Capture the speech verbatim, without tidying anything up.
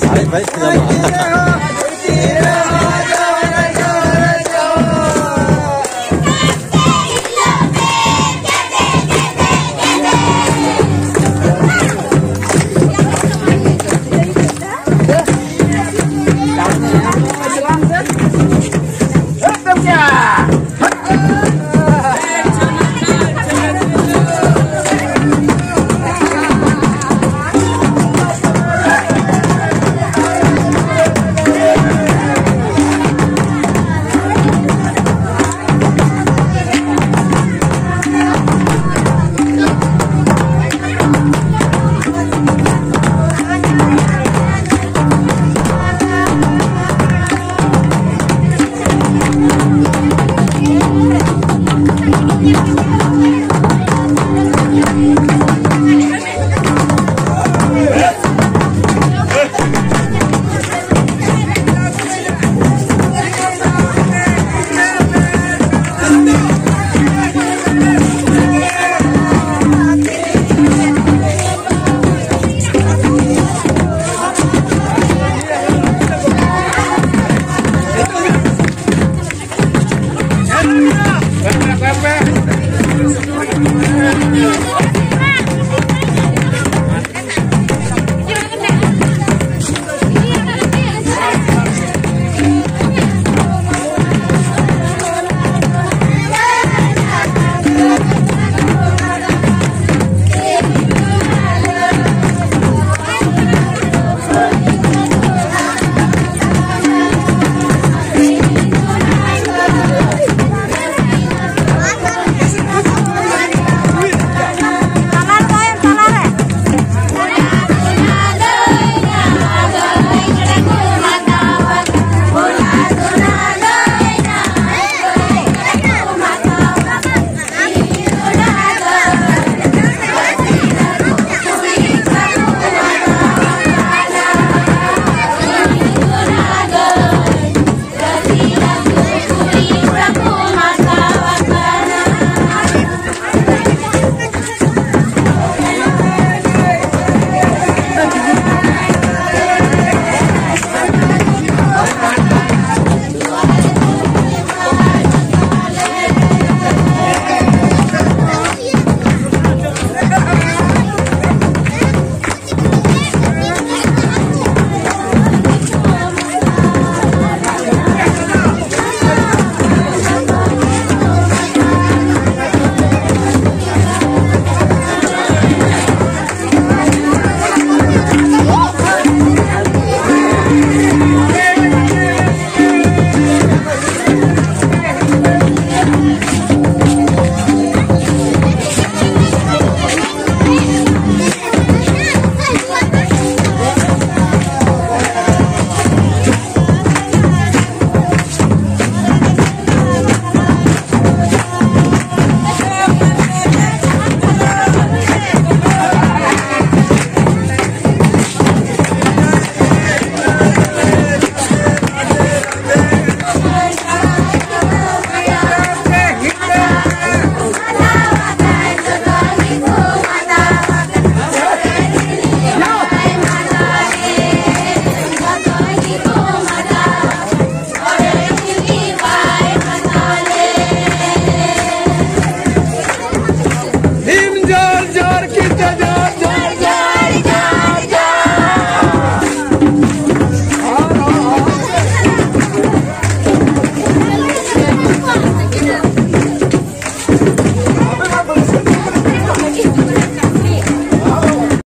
Vai, vai, vai.